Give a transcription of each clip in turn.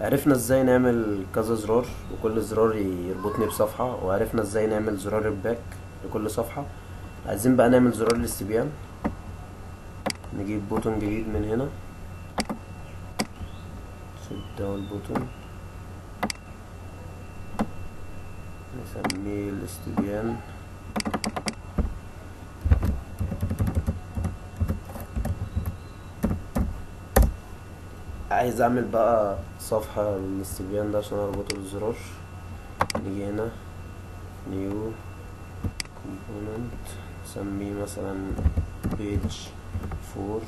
عرفنا ازاي نعمل كذا زرار وكل زرار يربطني بصفحة، وعرفنا ازاي نعمل زرار الباك لكل صفحة. عايزين بقى نعمل زرار الاستبيان. نجيب بوتون جديد من هنا، شد داون بوتون، نسميه الاستبيان. عايز اعمل بقى صفحة للاستبيان ده عشان اربطه بالزرار. نيجي هنا نيو كومبوننت، نسميه مثلا بيج فور،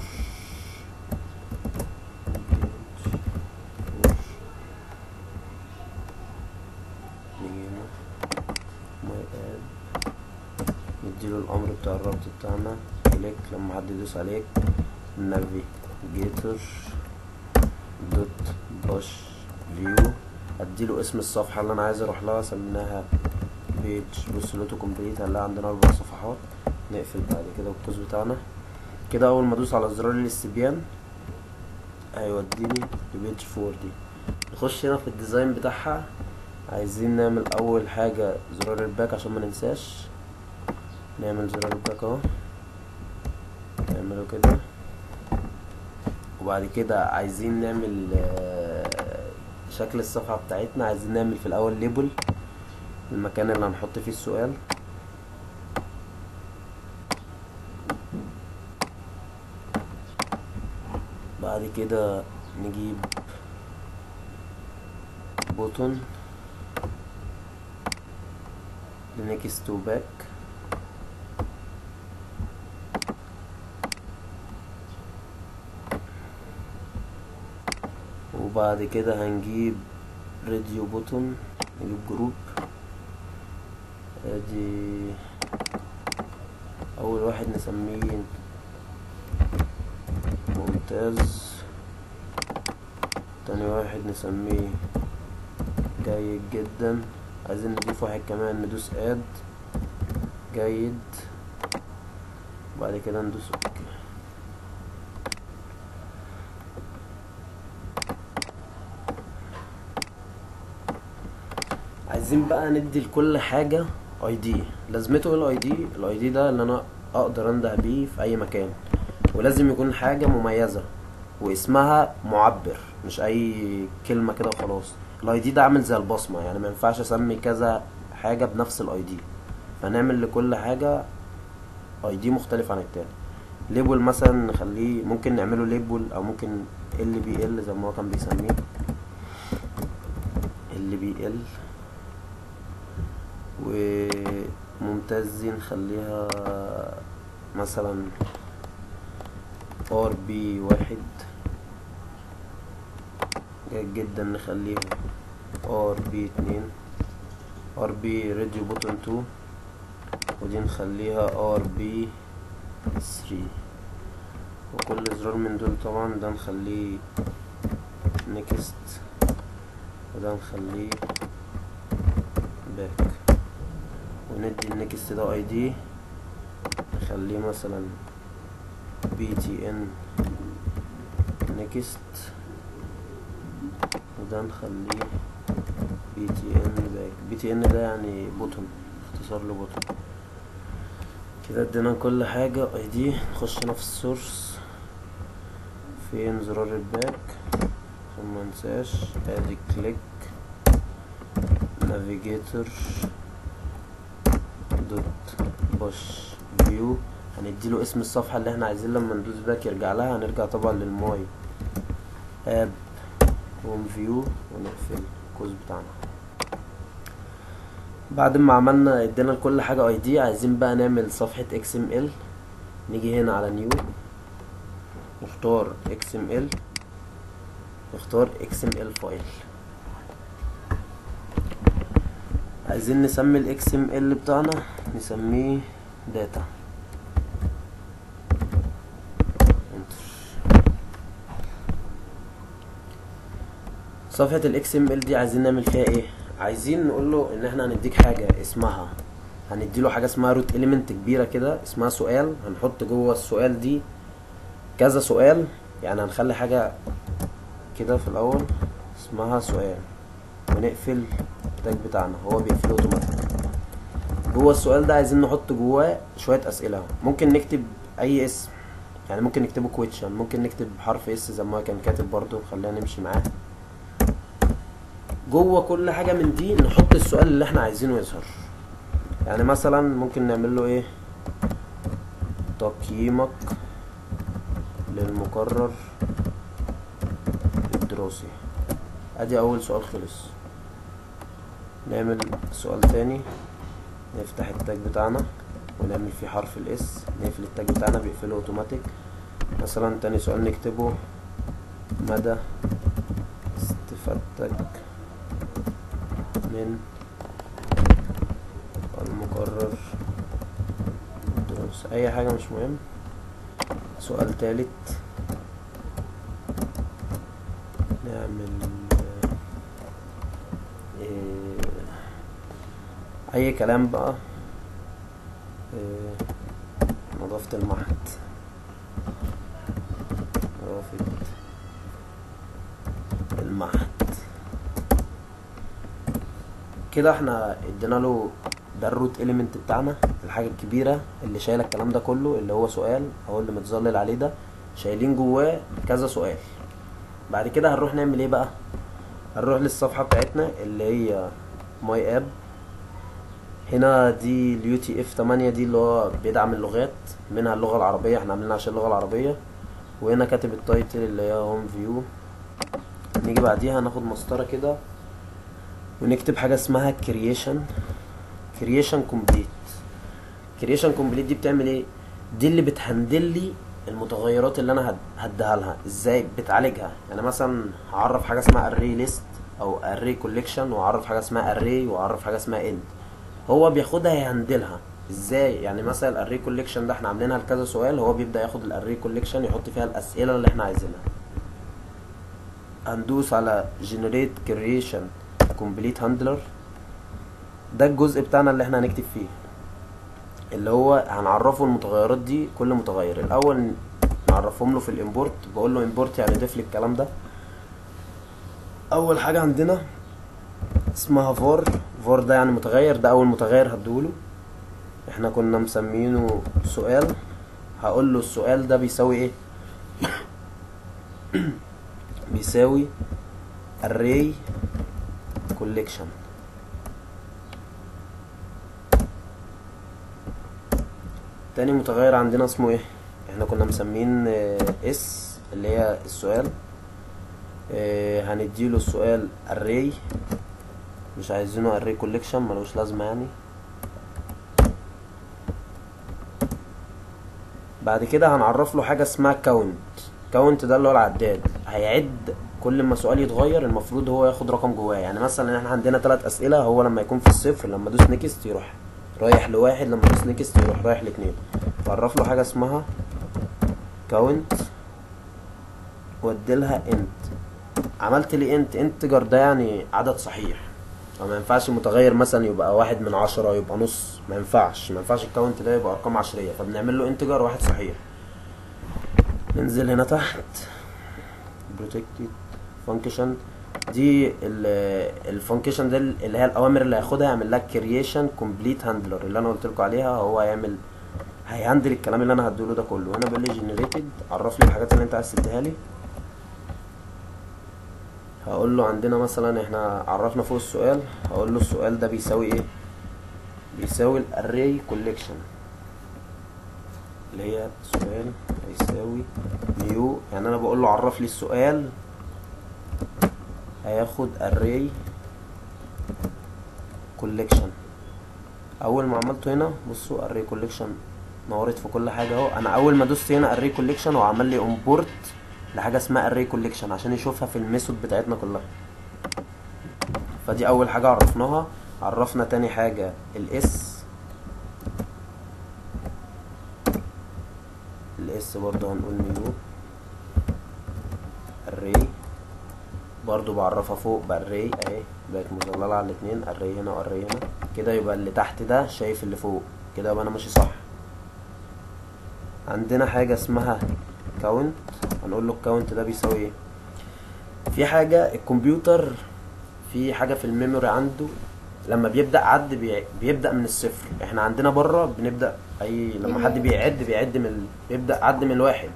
نيجي هنا ماي اب، نديله الامر بتاع الربط بتاعنا كليك، لما حد يدوس عليك نافيجيتور دوت باش فيو، اديله اسم الصفحه اللي انا عايز اروح لها، سميناها بيج بص لوتو كومبليت، هنلاقي عندنا 4 صفحات. نقفل بعد كده القوس بتاعنا كده. اول ما ادوس على زرار الاستبيان هيوديني لبيج 4 دي. نخش هنا في الديزاين بتاعها. عايزين نعمل اول حاجه زرار الباك عشان ما ننساش، نعمل زرار الباك اهو، نعمله كده. وبعد كده عايزين نعمل شكل الصفحة بتاعتنا. عايزين نعمل في الأول ليبل المكان اللي هنحط فيه السؤال، بعد كده نجيب بوتون لنكست تو باك، وبعد كده هنجيب راديو بوتون، نجيب جروب ادي اول واحد نسميه ممتاز، تاني واحد نسميه جيد جدا. عايزين نضيف واحد كمان، ندوس اد جيد، وبعد كده ندوس اوكي. عايزين بقى ندي لكل حاجه اي دي. لازمته ايه الاي دي؟ الاي دي ده اللي انا اقدر انده بيه في اي مكان، ولازم يكون حاجه مميزه واسمها معبر، مش اي كلمه كده وخلاص. الاي دي ده عامل زي البصمه، يعني ما ينفعش اسمي كذا حاجه بنفس الاي دي، فنعمل لكل حاجه اي دي مختلف عن التاني. ليبل مثلا نخليه، ممكن نعمله ليبل او ممكن ال بي ال زي ما هو كان بيسميه ال بي ال، وممتاز نخليها مثلا ار بي 1، جيد جدا نخليها ار بي 2، ار بي راديو بوتون 2، ودي نخليها ار بي 3. وكل زرار من دول طبعا ده نخليه نيكست وده نخليه باك، وندي النكست ده اي دي نخليه مثلا بي تي ان نكست، وده نخليه بي تي ان باك. بي تي ان ده يعني بوتون، اختصار لبوتون. كده ادينا كل حاجة اي دي. نخش هنا في السورس، فين زرار الباك عشان مننساش، ادي كليك نافيجيتور دوت باش فيو، هنديله اسم الصفحة اللي احنا عايزين لما ندوس باك يرجع لها. هنرجع طبعا للماي اب هوم فيو ونقفل القوس بتاعنا. بعد ما عملنا ادينا لكل حاجة اي دي، عايزين بقى نعمل صفحة اكس ام ال. نيجي هنا على نيو، نختار اكس ام ال، نختار اكس ام ال فايل. عايزين نسمي الاكس ام ال بتاعنا، نسميه داتا. صفحه الاكس ام ال دي عايزين نعمل فيها ايه؟ عايزين نقول له ان احنا هنديك حاجه اسمها، هنديله حاجه اسمها روت اليمنت كبيره كده اسمها سؤال، هنحط جوه السؤال دي كذا سؤال، يعني هنخلي حاجه كده في الاول اسمها سؤال، ونقفل التاج بتاعنا، هو بيقفله اوتوماتيك. جوه السؤال ده عايزين نحط جواه شويه اسئله اهو. ممكن نكتب اي اسم، يعني ممكن نكتبه كويتشن، ممكن نكتب حرف اس زي ما كان كاتب برده. خلينا نمشي معاه. جوه كل حاجه من دي نحط السؤال اللي احنا عايزينه يظهر. يعني مثلا ممكن نعمل له ايه، تقييمك للمقرر الدراسي. ادي اول سؤال خلص. نعمل سؤال تاني، نفتح التاج بتاعنا ونعمل فيه حرف الاس، نقفل التاج بتاعنا بيقفله اوتوماتيك. مثلا تاني سؤال نكتبه مدى استفادتك من المقرر الدراسي، اي حاجة مش مهم. سؤال تالت نعمل اي كلام بقى، نظافة المعهد، نظافة المعهد. كده احنا ادينا له ده الروت إليمنت بتاعنا، الحاجة الكبيرة اللي شايلة الكلام ده كله، اللي هو سؤال أو اللي متظلل عليه ده، شايلين جواه كذا سؤال. بعد كده هنروح نعمل ايه بقى؟ هنروح للصفحة بتاعتنا اللي هي ماي اب. هنا دي اليو تي اف 8 دي اللي هو بيدعم اللغات، منها اللغة العربية، احنا عاملينها عشان اللغة العربية. وهنا كاتب التايتل اللي هي هوم فيو. نيجي بعديها ناخد مسطرة كده ونكتب حاجة اسمها كرييشن، كرييشن كومبليت. كرييشن كومبليت دي بتعمل ايه؟ دي اللي بتهندل لي المتغيرات اللي انا هديها لها، ازاي بتعالجها. يعني مثلا هعرف حاجة اسمها اري ليست او اري كوليكشن، وهعرف حاجة اسمها اري، وهعرف حاجة اسمها اند. هو بياخدها يهندلها ازاي. يعني مثلا الاري كوليكشن ده احنا عاملينها لكذا سؤال، هو بيبدا ياخد الاري كوليكشن يحط فيها الاسئله اللي احنا عايزينها. هندوس على جنريت كريشن كومبليت هاندلر. ده الجزء بتاعنا اللي احنا هنكتب فيه، اللي هو هنعرفه المتغيرات دي. كل متغير الاول نعرفهم له في الامبورت، بقول له امبورت يعني ضيف لي الكلام ده. اول حاجه عندنا اسمها فور، فور ده يعني متغير، ده اول متغير هديهوله. احنا كنا مسمينه سؤال، هقول له السؤال ده بيساوي ايه. بيساوي array collection. تاني متغير عندنا اسمه ايه، احنا كنا مسمين اس اللي هي السؤال، هنديله السؤال array، مش عايزينه array collection، ملوش لازمه يعني. بعد كده هنعرف له حاجه اسمها count. count ده اللي هو العداد، هيعد كل ما سؤال يتغير المفروض هو ياخد رقم جواه. يعني مثلا احنا عندنا 3 اسئله، هو لما يكون في الصفر لما ادوس نيكست يروح رايح لواحد، لما ادوس نيكست يروح رايح ل2. هعرف له حاجه اسمها count واديلها int. عملت لي int، integer ده يعني عدد صحيح، ما ينفعش متغير مثلا يبقى 1 من 10، يبقى نص، ما ينفعش الكاونت ده يبقى ارقام عشرية. فبنعمل له انتجر 1 صحيح. ننزل هنا تحت بروتكتد فانكشن، دي الفانكشن ده اللي هي الاوامر اللي هياخدها، يعمل لها كرييشن كومبليت هاندلر اللي انا قلت لكم عليها. هو هيهندل الكلام اللي انا هديله ده كله. هنا بيقول لي جنريتد، عرف لي الحاجات اللي انت عايز تديها لي. هقول له عندنا مثلا احنا عرفنا فوق السؤال، هقول له السؤال ده بيساوي ايه، بيساوي الاري كوليكشن اللي هي السؤال هيساوي نيو. يعني انا بقول له عرف لي السؤال هياخد اري كوليكشن. اول ما عملته هنا بصوا اري كوليكشن نورت في كل حاجه اهو. انا اول ما دوست هنا اري كوليكشن هو عمل لي امبورت لحاجه اسمها array collection عشان يشوفها في الميثود بتاعتنا كلها. فدي اول حاجه عرفناها. عرفنا تاني حاجه الاس، برضو هنقول new array، برضو بعرفها فوق بarray اهي، بقت مظلله على الاتنين، array هنا و array هنا. كده يبقى اللي تحت ده شايف اللي فوق، كده يبقى انا ماشي صح. عندنا حاجه اسمها count، هنقول له الكاونت ده بيساوي ايه. في حاجه الكمبيوتر، في حاجه في الميموري عنده لما بيبدا عد بيبدا من الصفر. احنا عندنا بره بنبدا اي لما حد بيعد من بيبدا عد من الواحد.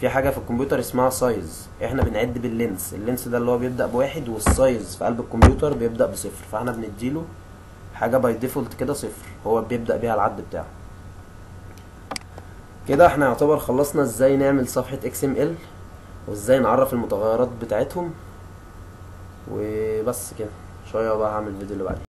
في حاجه في الكمبيوتر اسمها سايز، احنا بنعد باللينس. اللينس ده اللي هو بيبدا بواحد، والسايز في قلب الكمبيوتر بيبدا بصفر، فاحنا بنديله حاجه باي ديفولت كده صفر هو بيبدا بيها العد بتاعه. كده احنا يعتبر خلصنا ازاي نعمل صفحه XML وازاي نعرف المتغيرات بتاعتهم، وبس كده. شويه بقى هعمل الفيديو اللي بعديه.